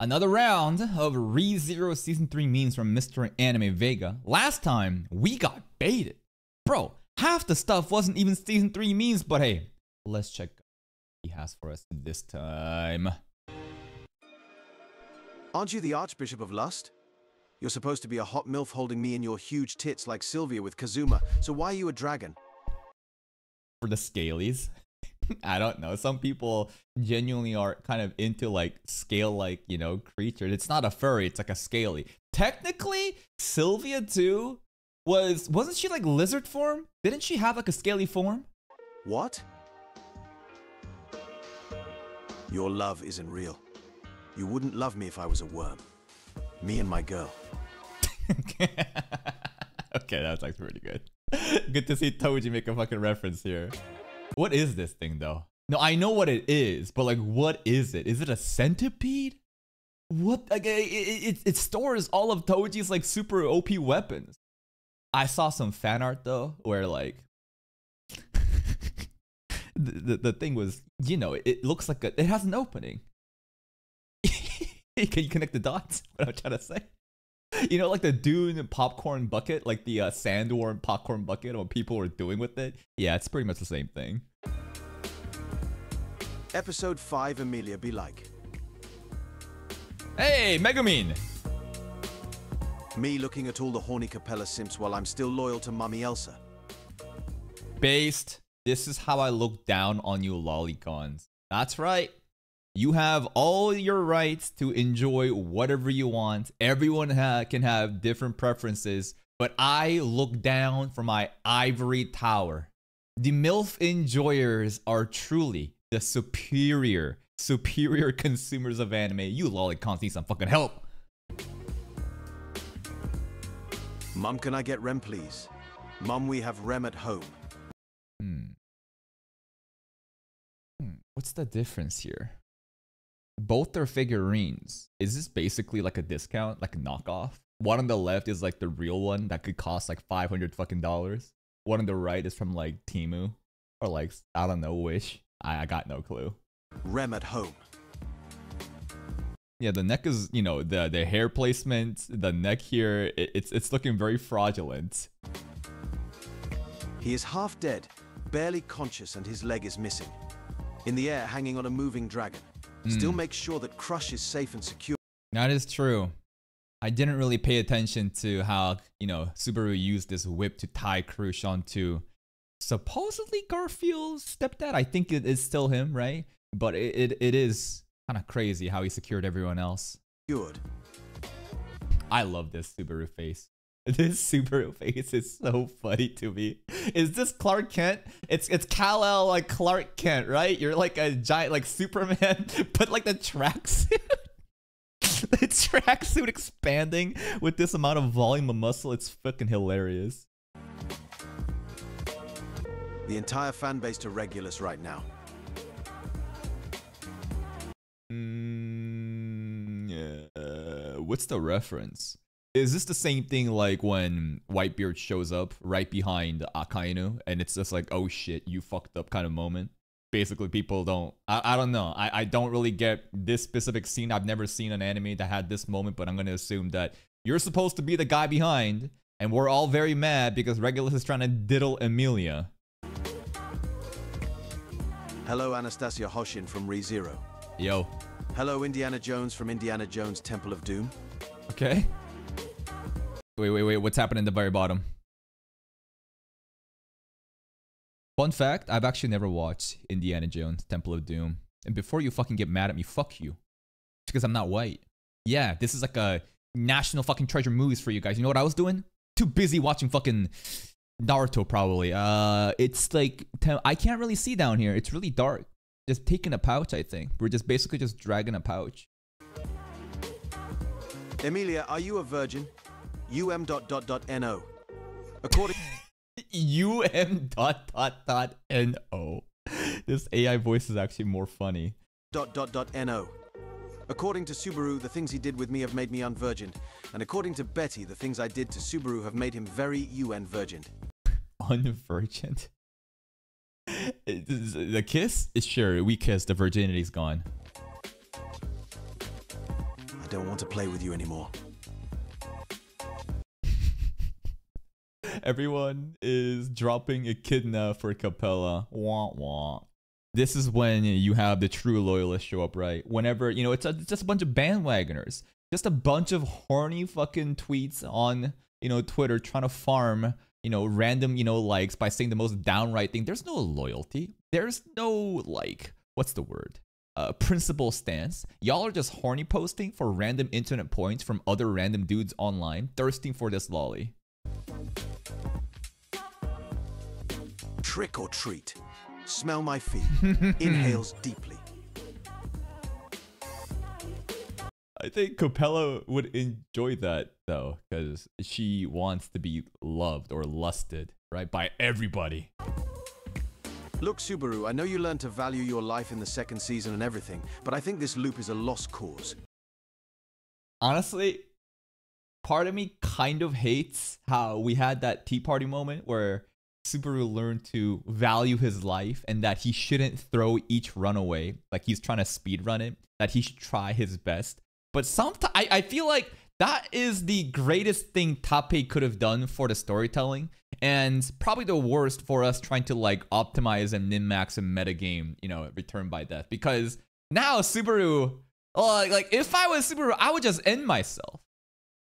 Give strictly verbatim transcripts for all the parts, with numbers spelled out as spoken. Another round of ReZero Season three memes from Mister Anime Vega. Last time, we got baited. Bro, half the stuff wasn't even Season three memes, but hey, let's check what he has for us this time. Aren't you the Archbishop of Lust? You're supposed to be a hot MILF holding me in your huge tits like Sylvia with Kazuma, so why are you a dragon? For the scalies. I don't know. Some people genuinely are kind of into like scale-like, you know, creatures. It's not a furry. It's like a scaly. Technically, Sylvia too was, wasn't she like lizard form? Didn't she have like a scaly form? What? Your love isn't real. You wouldn't love me if I was a worm. Me and my girl. Okay, that's actually pretty good. Good to see Toji make a fucking reference here. What is this thing though? No, I know what it is, but like, what is it? Is it a centipede? What? Like, it, it, it stores all of Toji's like super O P weapons. I saw some fan art though, where like, the, the, the thing was, you know, it, it looks like a, it has an opening. Can you connect the dots? What I'm trying to say. You know, like the Dune popcorn bucket, like the uh, sandworm popcorn bucket, what people were doing with it. Yeah, it's pretty much the same thing. Episode five, Amelia be like. Hey, Megumin! Me looking at all the horny Capella simps while I'm still loyal to Mummy Elsa. Based, this is how I look down on you lolicons. That's right. You have all your rights to enjoy whatever you want. Everyone ha can have different preferences, but I look down from my ivory tower. The MILF enjoyers are truly the superior, superior consumers of anime. You lolicons need some fucking help. Mom, can I get REM, please? Mom, we have REM at home. Hmm. Hmm. What's the difference here? Both are figurines. Is this basically like a discount, like a knockoff? One on the left is like the real one that could cost like five hundred fucking dollars. One on the right is from like Timu or like, I don't know, Wish. I, I got no clue. REM at home. Yeah, the neck is, you know, the, the hair placement, the neck here, it, it's, it's looking very fraudulent. He is half dead, barely conscious, and his leg is missing. In the air, hanging on a moving dragon. Still make sure that Krush is safe and secure. That is true. I didn't really pay attention to how, you know, Subaru used this whip to tie Krush onto supposedly Garfield's stepdad. I think it is still him, right? But it, it, it is kind of crazy how he secured everyone else. Good. I love this Subaru face. This Subaru face is so funny to me. Is this Clark Kent? It's it's Kal-El like Clark Kent, right? You're like a giant like Superman, but like the tracksuit. The tracksuit expanding with this amount of volume of muscle, it's fucking hilarious. The entire fan base to Regulus right now. Mm, uh, what's the reference? Is this the same thing like when Whitebeard shows up right behind Akainu and it's just like, oh shit, you fucked up kind of moment? Basically, people don't... I, I don't know. I, I don't really get this specific scene. I've never seen an anime that had this moment, but I'm going to assume that you're supposed to be the guy behind and we're all very mad because Regulus is trying to diddle Emilia. Hello, Anastasia Hoshin from ReZero. Yo. Hello, Indiana Jones from Indiana Jones Temple of Doom. Okay. Wait, wait, wait, what's happening at the very bottom? Fun fact, I've actually never watched Indiana Jones, Temple of Doom. And before you fucking get mad at me, fuck you. It's because I'm not white. Yeah, this is like a national fucking treasure movies for you guys. You know what I was doing? Too busy watching fucking Naruto, probably. Uh, It's like, I can't really see down here. It's really dark. Just taking a pouch, I think. We're just basically just dragging a pouch. Emilia, are you a virgin? Um dot dot dot no. According um dot dot dot no. This A I voice is actually more funny. Dot dot dot no. According to Subaru, the things he did with me have made me unvirgined, and according to Betty, the things I did to Subaru have made him very unvirgined. Unvirgined. The kiss is sure we kissed. The virginity's gone. I don't want to play with you anymore. Everyone is dropping Echidna for Capella. Wah, wah. This is when you have the true loyalists show up, right? Whenever, you know, it's, a, it's just a bunch of bandwagoners. Just a bunch of horny fucking tweets on, you know, Twitter trying to farm, you know, random, you know, likes by saying the most downright thing. There's no loyalty. There's no, like, what's the word? Uh, principle stance. Y'all are just horny posting for random internet points from other random dudes online, thirsting for this lolly. Trick or treat. Smell my feet. Inhales deeply. I think Capella would enjoy that though, because she wants to be loved or lusted, right, by everybody. Look, Subaru, I know you learned to value your life in the second season and everything, but I think this loop is a lost cause. Honestly, part of me kind of hates how we had that tea party moment where Subaru learned to value his life and that he shouldn't throw each run away, like he's trying to speedrun it, that he should try his best. But sometimes I, I feel like that is the greatest thing Tappei could have done for the storytelling, and probably the worst for us trying to like optimize and min-max and metagame, you know, return by death. Because now Subaru, uh, like if I was Subaru, I would just end myself,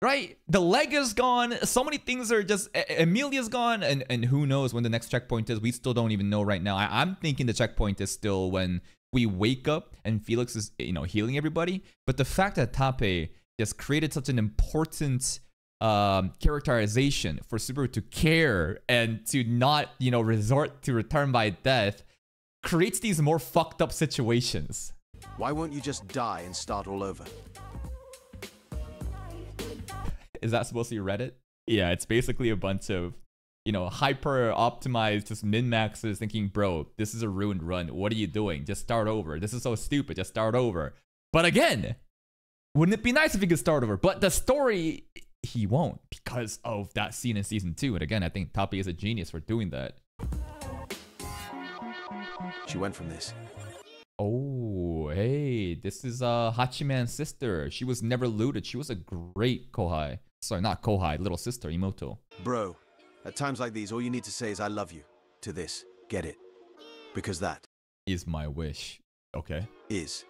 right? The leg is gone. So many things are just, Emilia's gone, and, and who knows when the next checkpoint is. We still don't even know right now. I, I'm thinking the checkpoint is still when we wake up and Felix is, you know, healing everybody. But the fact that Tappei just created such an important um, characterization for Subaru to care and to not, you know, resort to return by death creates these more fucked up situations. Why won't you just die and start all over? Is that supposed to be Reddit? Yeah, it's basically a bunch of, you know, hyper optimized, just min maxes thinking, bro, this is a ruined run. What are you doing? Just start over. This is so stupid. Just start over. But again, wouldn't it be nice if he could start over? But the story, he won't because of that scene in season two. And again, I think Tappei is a genius for doing that. She went from this. Oh, hey, this is uh, Hachiman's sister. She was never looted. She was a great Kohai. Sorry, not Kohai, little sister, Imoto. Bro. At times like these, all you need to say is I love you to this. Get it? Because that is my wish. Okay. Is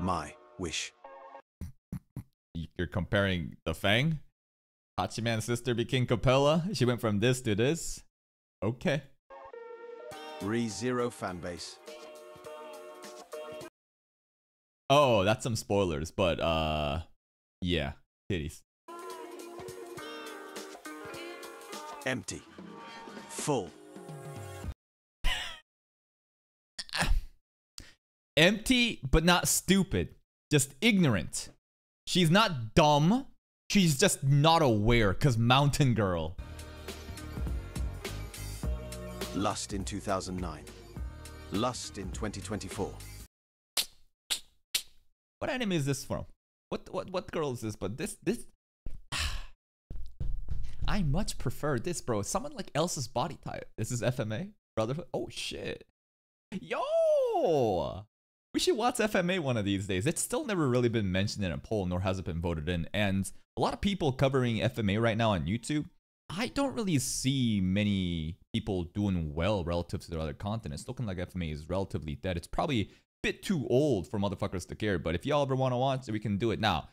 my wish. You're comparing the Fang? Hachiman's sister became Capella. She went from this to this. Okay. ReZero fanbase. Oh, that's some spoilers, but uh, yeah, titties. Empty. Full. Empty, but not stupid. Just ignorant. She's not dumb. She's just not aware, because Mountain Girl. Lust in two thousand nine. Lust in twenty twenty-four. What anime is this from? What what what girl is this? But this this... I much prefer this, bro. Someone like Elsa's body type. This is F M A? Brotherhood? Oh, shit. Yo! We should watch F M A one of these days. It's still never really been mentioned in a poll, nor has it been voted in. And a lot of people covering F M A right now on YouTube, I don't really see many people doing well relative to their other content. It's looking like F M A is relatively dead. It's probably a bit too old for motherfuckers to care. But if y'all ever want to watch it, we can do it now.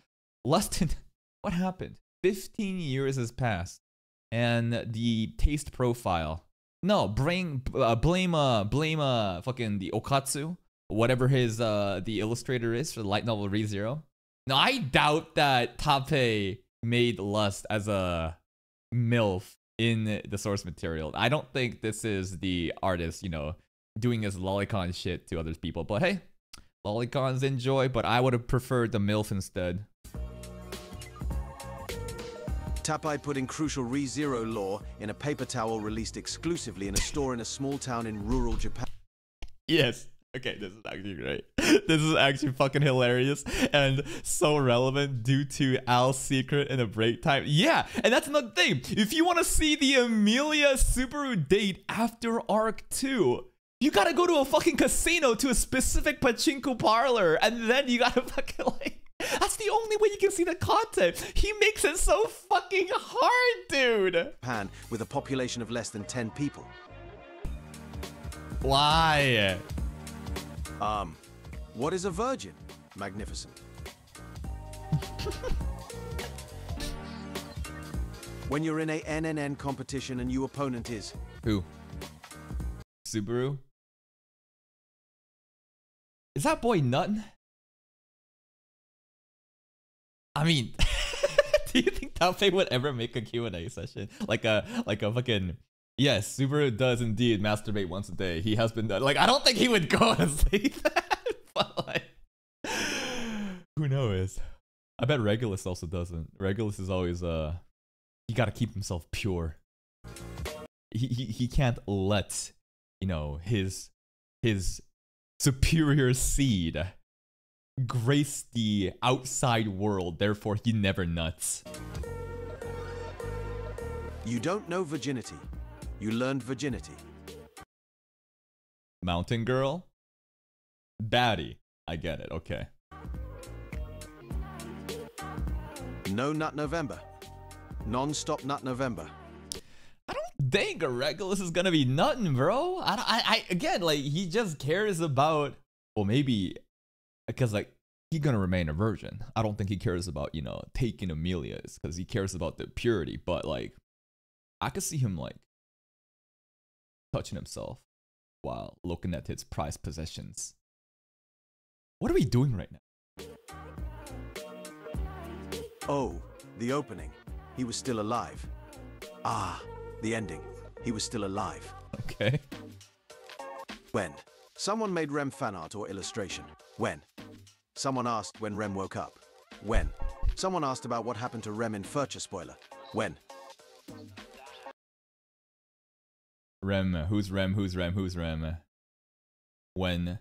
Lustin, what happened? fifteen years has passed. And the taste profile. No, blame, uh, blame, uh, blame, uh, fucking the Okatsu, whatever his, uh, the illustrator is for the light novel ReZero. Now, I doubt that Tappei made Lust as a MILF in the source material. I don't think this is the artist, you know, doing his lolicon shit to other people. But hey, lolicons enjoy, but I would have preferred the MILF instead. Tappei putting crucial ReZero lore in a paper towel released exclusively in a store in a small town in rural Japan. Yes. Okay, this is actually great. This is actually fucking hilarious and so relevant due to Al's secret in a break time. Yeah, and that's another thing. If you want to see the Amelia Subaru date after Arc two, you gotta go to a fucking casino, to a specific pachinko parlor, and then you gotta fucking like... That's the only way way you can see the content. He makes it so fucking hard, dude. Japan, with a population of less than ten people. Why? Um, what is a virgin? Magnificent. When you're in a N N N competition and your opponent is... Who? Subaru? Is that boy nuttin'? I mean, do you think Tappei would ever make a Q and A session? Like a, like a fucking, yes, Subaru does indeed masturbate once a day. He has been done. Like, I don't think he would go and say that. But like, who knows? I bet Regulus also doesn't. Regulus is always, uh, he gotta keep himself pure. He, he, he can't let, you know, his, his superior seed grace the outside world, therefore he never nuts. You don't know virginity. You learned virginity. Mountain girl? Batty. I get it, okay. No Nut November. Non-stop Nut November. I don't think Regulus is gonna be nuttin', bro. I, I, I, again, like, he just cares about, well, maybe... Because, like, he's gonna remain a virgin. I don't think he cares about, you know, taking Amelia's, because he cares about the purity. But, like, I could see him, like, touching himself while looking at his prized possessions. What are we doing right now? Oh, the opening. He was still alive. Ah, the ending. He was still alive. Okay. When? Someone made Rem fan art or illustration. When? Someone asked when Rem woke up. When? Someone asked about what happened to Rem in Furture Spoiler. When? Rem, who's Rem, who's Rem, who's Rem? When?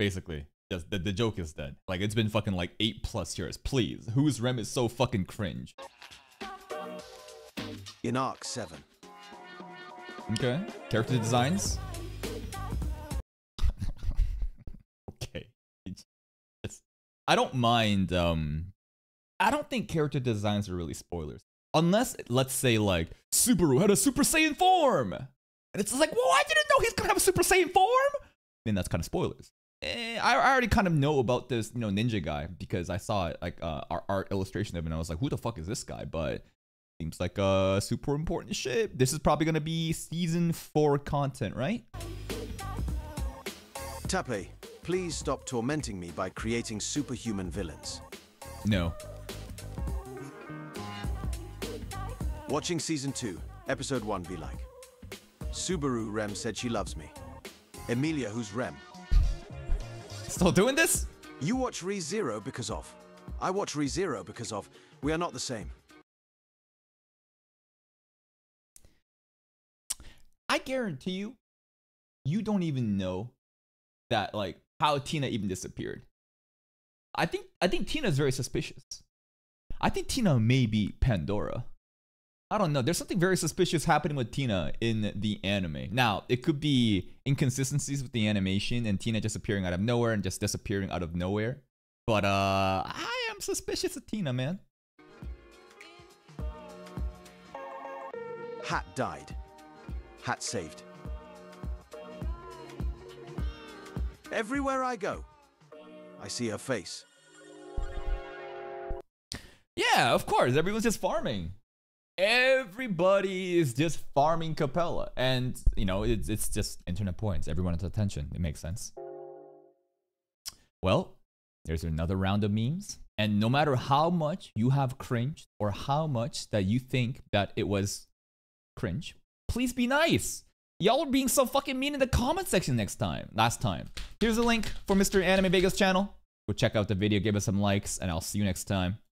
Basically, just the, the joke is dead. Like, it's been fucking like eight plus years. Please, who's Rem is so fucking cringe. In Arc seven. Okay, character designs. I don't mind, um, I don't think character designs are really spoilers. Unless, let's say, like, Subaru had a Super Saiyan form! And it's just like, whoa, I didn't know he's gonna have a Super Saiyan form! Then that's kind of spoilers. Eh, I, I already kind of know about this, you know, ninja guy, because I saw it, like, uh, our, our illustration of it, and I was like, who the fuck is this guy? But, seems like, uh, super important shit. This is probably gonna be season four content, right? Tappei. Please stop tormenting me by creating superhuman villains. No. Watching season two, episode one be like. Subaru Rem said she loves me. Emilia, who's Rem? Still doing this? You watch ReZero because of. I watch ReZero because of. We are not the same. I guarantee you, you don't even know that, like, how Tina even disappeared. I think I think Tina is very suspicious. I think Tina may be Pandora. I don't know. There's something very suspicious happening with Tina in the anime. Now, it could be inconsistencies with the animation and Tina just appearing out of nowhere and just disappearing out of nowhere. But uh, I am suspicious of Tina, man. Hat died. Hat saved. Everywhere I go, I see her face. Yeah, of course. Everyone's just farming. Everybody is just farming Capella. And, you know, it's, it's just internet points. Everyone has attention. It makes sense. Well, there's another round of memes. And no matter how much you have cringed or how much that you think that it was cringe, please be nice. Y'all are being so fucking mean in the comment section next time, last time. Here's a link for Mister Anime Vega's channel. Go check out the video, give us some likes, and I'll see you next time.